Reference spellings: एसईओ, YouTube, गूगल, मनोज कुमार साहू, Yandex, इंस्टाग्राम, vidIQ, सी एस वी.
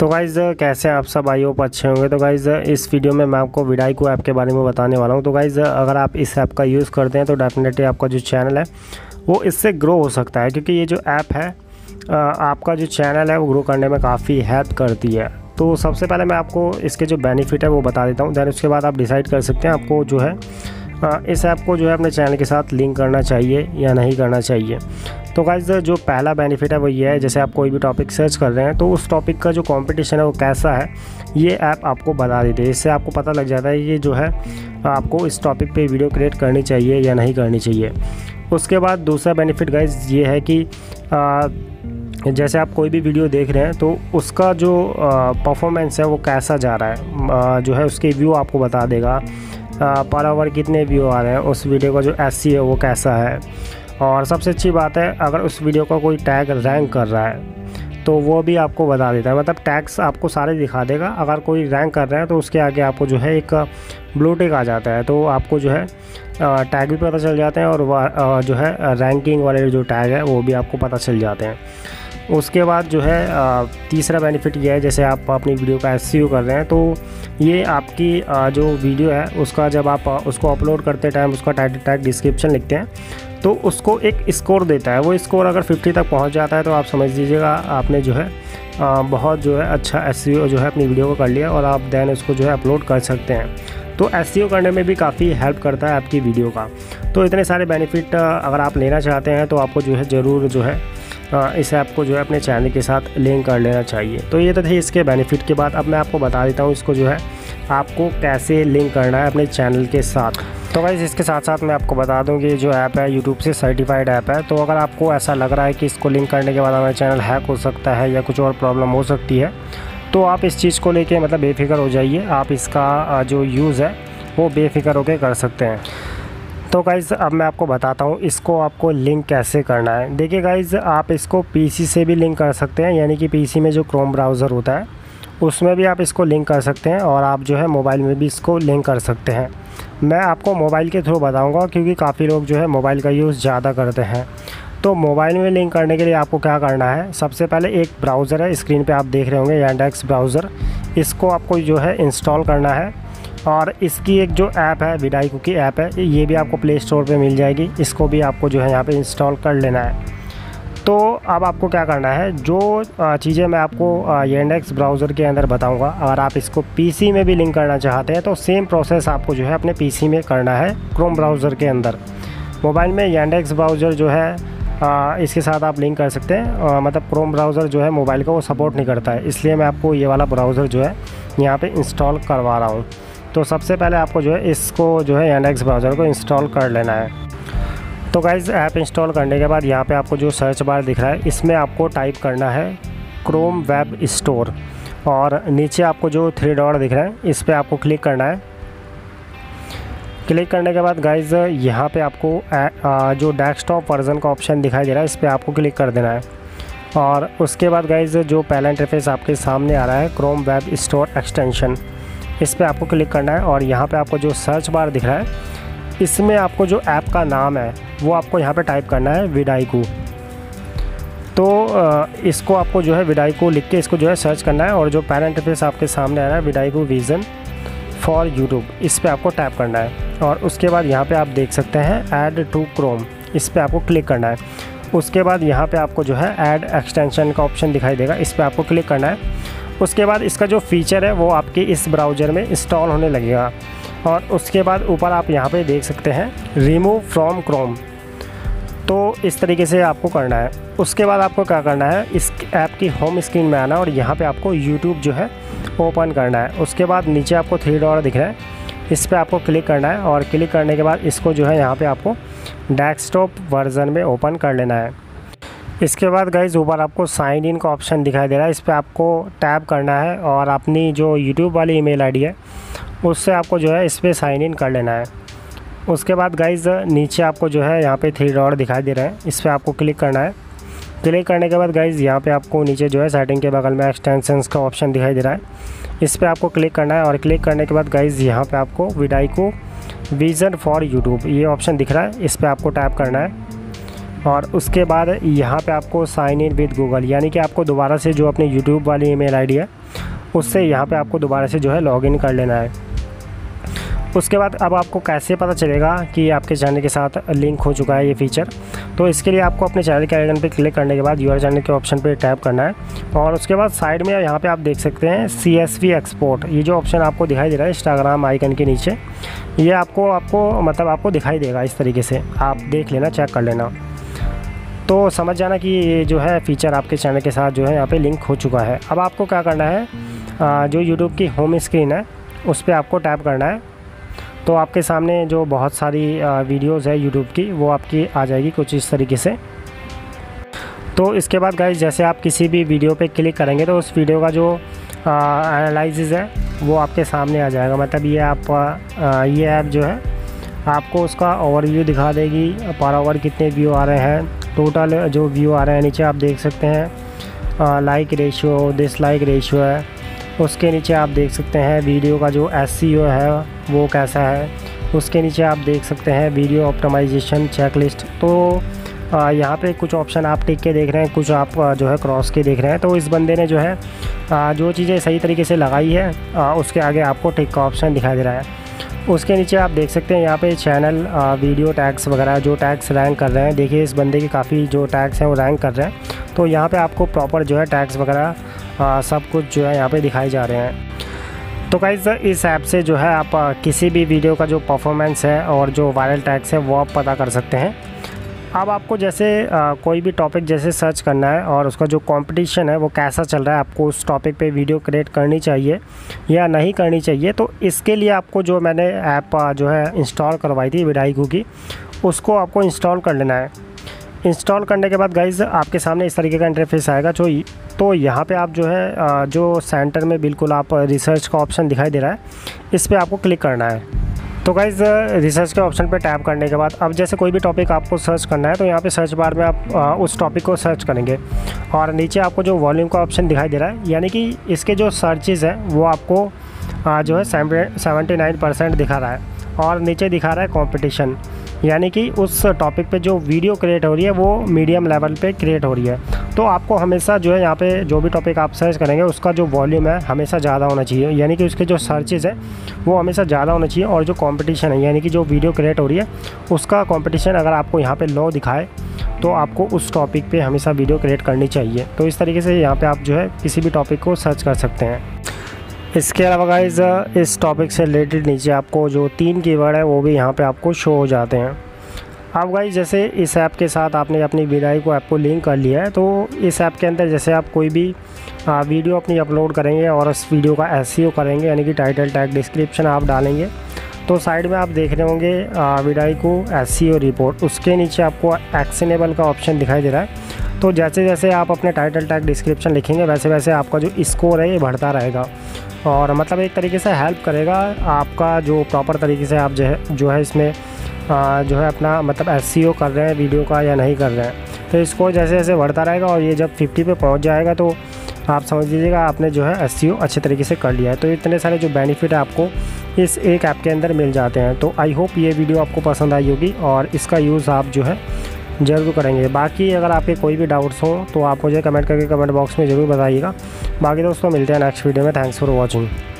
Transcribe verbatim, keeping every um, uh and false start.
तो गाइज़ कैसे आप सब, आई होप अच्छे होंगे। तो गाइज़ इस वीडियो में मैं आपको vidIQ ऐप के बारे में बताने वाला हूं। तो गाइज़ अगर आप इस ऐप का यूज़ करते हैं तो डेफिनेटली आपका जो चैनल है वो इससे ग्रो हो सकता है, क्योंकि ये जो ऐप है आपका जो चैनल है वो ग्रो करने में काफ़ी हेल्प करती है। तो सबसे पहले मैं आपको इसके जो बेनिफिट है वो बता देता हूँ, दैन उसके बाद आप डिसाइड कर सकते हैं आपको जो है इस ऐप को जो है अपने चैनल के साथ लिंक करना चाहिए या नहीं करना चाहिए। तो गाइज़ जो पहला बेनिफिट है वो ये है, जैसे आप कोई भी टॉपिक सर्च कर रहे हैं तो उस टॉपिक का जो कंपटीशन है वो कैसा है ये ऐप आपको बता देती है। इससे आपको पता लग जाता है कि जो है आपको इस टॉपिक पे वीडियो क्रिएट करनी चाहिए या नहीं करनी चाहिए। उसके बाद दूसरा बेनिफिट गाइज़ ये है कि आ, जैसे आप कोई भी वीडियो देख रहे हैं तो उसका जो परफॉर्मेंस है वो कैसा जा रहा है, आ, जो है उसके व्यू आपको बता देगा, पर आवर कितने व्यू आ रहे हैं, उस वीडियो का जो एसईओ है वो कैसा है। और सबसे अच्छी बात है अगर उस वीडियो का कोई टैग रैंक कर रहा है तो वो भी आपको बता देता है, मतलब टैग्स आपको सारे दिखा देगा। अगर कोई रैंक कर रहा है तो उसके आगे आपको जो है एक ब्लू टिक आ जाता है, तो आपको जो है टैग भी पता चल जाते हैं और जो है रैंकिंग वाले जो टैग है वो भी आपको पता चल जाते हैं। उसके बाद जो है तीसरा बेनिफिट यह है, जैसे आप अपनी वीडियो का एसईओ कर रहे हैं तो ये आपकी जो वीडियो है उसका जब आप उसको अपलोड करते टाइम उसका टाइटल टैग डिस्क्रिप्शन लिखते हैं तो उसको एक स्कोर देता है। वो स्कोर अगर पचास तक पहुंच जाता है तो आप समझ लीजिएगा आपने जो है बहुत जो है अच्छा एसईओ जो है अपनी वीडियो को कर लिया और आप दैन उसको जो है अपलोड कर सकते हैं। तो एसईओ करने में भी काफ़ी हेल्प करता है आपकी वीडियो का। तो इतने सारे बेनिफिट अगर आप लेना चाहते हैं तो आपको जो है ज़रूर जो है इस ऐप को जो है अपने चैनल के साथ लिंक कर लेना चाहिए। तो ये तो थे इसके बेनिफिट के बाद अब मैं आपको बता देता हूँ इसको जो है आपको कैसे लिंक करना है अपने चैनल के साथ। तो गाइस इसके साथ साथ मैं आपको बता दूं कि ये जो ऐप है YouTube से सर्टिफाइड ऐप है। तो अगर आपको ऐसा लग रहा है कि इसको लिंक करने के बाद हमारा चैनल हैक हो सकता है या कुछ और प्रॉब्लम हो सकती है तो आप इस चीज़ को लेके मतलब बेफिक्र हो जाइए, आप इसका जो यूज़ है वो बेफिक्र होकर कर सकते हैं। तो गाइज़ अब मैं आपको बताता हूँ इसको आपको लिंक कैसे करना है। देखिए गाइज़ आप इसको पीसी से भी लिंक कर सकते हैं, यानी कि पीसी में जो क्रोम ब्राउज़र होता है उसमें भी आप इसको लिंक कर सकते हैं और आप जो है मोबाइल में भी इसको लिंक कर सकते हैं। मैं आपको मोबाइल के थ्रू बताऊँगा क्योंकि काफ़ी लोग जो है मोबाइल का यूज़ ज़्यादा करते हैं। तो मोबाइल में लिंक करने के लिए आपको क्या करना है, सबसे पहले एक ब्राउज़र है, स्क्रीन पर आप देख रहे होंगे Yandex ब्राउज़र, इसको आपको जो है इंस्टॉल करना है। और इसकी एक जो ऐप है vidIQ की ऐप है, ये भी आपको प्ले स्टोर पे मिल जाएगी, इसको भी आपको जो है यहाँ पे इंस्टॉल कर लेना है। तो अब आपको क्या करना है, जो चीज़ें मैं आपको Yandex ब्राउज़र के अंदर बताऊँगा अगर आप इसको पीसी में भी लिंक करना चाहते हैं तो सेम प्रोसेस आपको जो है अपने पीसी में करना है क्रोम ब्राउज़र के अंदर। मोबाइल में Yandex ब्राउज़र जो है आ, इसके साथ आप लिंक कर सकते हैं, आ, मतलब क्रोम ब्राउज़र जो है मोबाइल का वो सपोर्ट नहीं करता है, इसलिए मैं आपको ये वाला ब्राउज़र जो है यहाँ पर इंस्टॉल करवा रहा हूँ। तो सबसे पहले आपको जो है इसको जो है Yandex ब्राउज़र को इंस्टॉल कर लेना है। तो गाइज़ ऐप इंस्टॉल करने के बाद यहाँ पे आपको जो सर्च बार दिख रहा है इसमें आपको टाइप करना है क्रोम वेब स्टोर और नीचे आपको जो थ्री डॉट दिख रहा है इस पर आपको क्लिक करना है। क्लिक करने के बाद गाइज़ यहाँ पे आपको जो डेस्कटॉप वर्जन का ऑप्शन दिखाई दे रहा है इस पर आपको क्लिक कर देना है। और उसके बाद गाइज़ जो पहला इंटरफेस आपके सामने आ रहा है क्रोम वेब स्टोर एक्सटेंशन, इस पर आपको क्लिक करना है। और यहाँ पे आपको जो सर्च बार दिख रहा है इसमें आपको जो ऐप का नाम है वो आपको यहाँ पे टाइप करना है vidIQ। तो इसको आपको जो है vidIQ लिख के इसको जो है सर्च करना है और जो पहला इंटरफेस आपके सामने आ रहा है vidIQ विज़न फॉर यूट्यूब, इस पर आपको टैप करना है। और उसके बाद यहाँ पे आप देख सकते हैं ऐड टू क्रोम, इस पर आपको क्लिक करना है। उसके बाद यहाँ पे आपको जो है ऐड एक्सटेंशन का ऑप्शन दिखाई देगा, इस पर आपको क्लिक करना है। उसके बाद इसका जो फीचर है वो आपके इस ब्राउज़र में इंस्टॉल होने लगेगा। और उसके बाद ऊपर आप यहाँ पे देख सकते हैं रिमूव फ्रॉम क्रोम, तो इस तरीके से आपको करना है। उसके बाद आपको क्या करना है, इस ऐप की होम स्क्रीन में आना और यहाँ पे आपको YouTube जो है ओपन करना है। उसके बाद नीचे आपको थ्री डॉट दिख रहा है इस पर आपको क्लिक करना है। और क्लिक करने के बाद इसको जो है यहाँ पर आपको डेस्कटॉप वर्जन में ओपन कर लेना है। इसके बाद गाइज़ ऊपर आपको साइन इन का ऑप्शन दिखाई दे रहा है, इस पर आपको टैप करना है और अपनी जो YouTube वाली ईमेल आईडी है उससे आपको जो है इस पर साइन इन कर लेना है। उसके बाद गाइज़ नीचे आपको जो है यहाँ पे थ्री डॉट दिखाई दे रहे हैं इस पर आपको क्लिक करना है। क्लिक करने के बाद गाइज़ यहाँ पे आपको नीचे जो है सेटिंग के बगल में एक्सटेंशंस का ऑप्शन दिखाई दे रहा है, इस पर आपको क्लिक करना है। और क्लिक करने के बाद गाइज़ यहाँ पर आपको vidIQ विज़न फॉर यूट्यूब ये ऑप्शन दिख रहा है, इस पर आपको टैप करना है। और उसके बाद यहाँ पे आपको साइन इन विद गूगल, यानी कि आपको दोबारा से जो अपने यूट्यूब वाली ईमेल आईडी है उससे यहाँ पे आपको दोबारा से जो है लॉगिन कर लेना है। उसके बाद अब आपको कैसे पता चलेगा कि आपके चैनल के साथ लिंक हो चुका है ये फ़ीचर, तो इसके लिए आपको अपने चैनल के आइकन पर क्लिक करने के बाद यूर चैनल के ऑप्शन पर टैप करना है और उसके बाद साइड में यहाँ पे आप देख सकते हैं सी एस वी एक्सपोर्ट, ये जो ऑप्शन आपको दिखाई दे रहा है इंस्टाग्राम आइकन के नीचे, ये आपको आपको मतलब आपको दिखाई देगा इस तरीके से, आप देख लेना, चेक कर लेना, तो समझ जाना कि ये जो है फ़ीचर आपके चैनल के साथ जो है यहाँ पर लिंक हो चुका है। अब आपको क्या करना है, जो यूट्यूब की होम स्क्रीन है उस पर आपको टैप करना है, तो आपके सामने जो बहुत सारी वीडियोस है यूट्यूब की वो आपकी आ जाएगी कुछ इस तरीके से। तो इसके बाद गाइस जैसे आप किसी भी वीडियो पे क्लिक करेंगे तो उस वीडियो का जो एनालिसिस है वो आपके सामने आ जाएगा, मतलब ये आप आ, ये ऐप जो है आपको उसका ओवरव्यू दिखा देगी, पर ओवर कितने व्यू आ रहे हैं, टोटल जो व्यू आ रहे हैं नीचे आप देख सकते हैं, लाइक रेशियो, डिसलाइक रेशियो है, उसके नीचे आप देख सकते हैं वीडियो का जो एसईओ है वो कैसा है, उसके नीचे आप देख सकते हैं वीडियो ऑप्टिमाइजेशन चेकलिस्ट। तो यहाँ पे कुछ ऑप्शन आप टिक के देख रहे हैं, कुछ आप जो है क्रॉस के देख रहे हैं, तो इस बंदे ने जो है जो चीज़ें सही तरीके से लगाई है उसके आगे आपको टिक का ऑप्शन दिखाई दे रहा है। उसके नीचे आप देख सकते हैं यहाँ पे चैनल वीडियो टैग्स वगैरह जो टैग्स रैंक कर रहे हैं, देखिए इस बंदे के काफ़ी जो टैग्स हैं वो रैंक कर रहे हैं, तो यहाँ पे आपको प्रॉपर जो है टैग्स वगैरह सब कुछ जो है यहाँ पे दिखाए जा रहे हैं। तो गाइस इस ऐप से जो है आप किसी भी वीडियो का जो परफॉर्मेंस है और जो वायरल टैग्स है वो आप पता कर सकते हैं। अब आपको जैसे आ, कोई भी टॉपिक जैसे सर्च करना है और उसका जो कंपटीशन है वो कैसा चल रहा है, आपको उस टॉपिक पे वीडियो क्रिएट करनी चाहिए या नहीं करनी चाहिए, तो इसके लिए आपको जो मैंने ऐप जो है इंस्टॉल करवाई थी vidIQ की, उसको आपको इंस्टॉल कर लेना है। इंस्टॉल करने के बाद गाइज आपके सामने इस तरीके का इंटरफेस आएगा, जो तो यहाँ पे आप जो है जो सेंटर में बिल्कुल आप रिसर्च का ऑप्शन दिखाई दे रहा है इस पर आपको क्लिक करना है। तो गाइज रिसर्च के ऑप्शन पर टैप करने के बाद अब जैसे कोई भी टॉपिक आपको सर्च करना है तो यहाँ पे सर्च बार में आप आ, उस टॉपिक को सर्च करेंगे और नीचे आपको जो वॉल्यूम का ऑप्शन दिखाई दे रहा है, यानी कि इसके जो सर्चेज़ हैं वो आपको आ, जो है सेवेंटी नाइन परसेंट दिखा रहा है और नीचे दिखा रहा है कंपटीशन, यानी कि उस टॉपिक पे जो वीडियो क्रिएट हो रही है वो मीडियम लेवल पे क्रिएट हो रही है। तो आपको हमेशा जो है यहाँ पे जो भी टॉपिक आप सर्च करेंगे उसका जो वॉल्यूम है हमेशा ज़्यादा होना चाहिए, यानी कि उसके जो सर्चेज़ है वो हमेशा ज़्यादा होना चाहिए और जो कंपटीशन है यानी कि जो वीडियो क्रिएट हो रही है उसका कंपटीशन अगर आपको यहाँ पर लो दिखाए तो आपको उस टॉपिक पर हमेशा वीडियो क्रिएट करनी चाहिए। तो इस तरीके से यहाँ पर आप जो है किसी भी टॉपिक को सर्च कर सकते हैं। इसके अलावा गाइस इस टॉपिक से रिलेटेड नीचे आपको जो तीन कीवर्ड है वो भी यहाँ पे आपको शो हो जाते हैं। अब गाइस जैसे इस ऐप के साथ आपने अपनी vidIQ को ऐप को लिंक कर लिया है, तो इस ऐप के अंदर जैसे आप कोई भी वीडियो अपनी अपलोड करेंगे और उस वीडियो का एसईओ करेंगे, यानी कि टाइटल टैग डिस्क्रिप्शन आप डालेंगे, तो साइड में आप देख रहे होंगे vidIQ एसईओ रिपोर्ट, उसके नीचे आपको एक्शनेबल का ऑप्शन दिखाई दे रहा है। तो जैसे जैसे आप अपने टाइटल टैग डिस्क्रिप्शन लिखेंगे वैसे वैसे आपका जो स्कोर है ये बढ़ता रहेगा और मतलब एक तरीके से हेल्प करेगा आपका जो प्रॉपर तरीके से आप जो है जो है इसमें आ, जो है अपना मतलब एसईओ कर रहे हैं वीडियो का या नहीं कर रहे हैं। तो स्कोर जैसे जैसे बढ़ता रहेगा और ये जब पचास पे पहुंच जाएगा तो आप समझ लीजिएगा आपने जो है एसईओ अच्छे तरीके से कर लिया है। तो इतने सारे जो बेनिफिट आपको इस एक ऐप के अंदर मिल जाते हैं। तो आई होप ये वीडियो आपको पसंद आई होगी और इसका यूज़ आप जो है जरूर करेंगे। बाकी अगर आपके कोई भी डाउट्स हो तो आप मुझे कमेंट करके कमेंट बॉक्स में ज़रूर बताइएगा। बाकी दोस्तों मिलते हैं नेक्स्ट वीडियो में। Thanks for watching.